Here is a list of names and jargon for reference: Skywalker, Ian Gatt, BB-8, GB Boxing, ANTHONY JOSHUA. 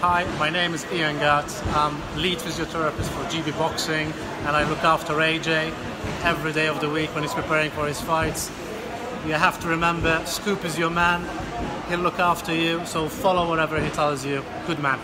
Hi, my name is Ian Gatt. I'm lead physiotherapist for GB Boxing, and I look after AJ every day of the week when he's preparing for his fights. You have to remember, Scoop is your man. He'll look after you, so follow whatever he tells you. Good man.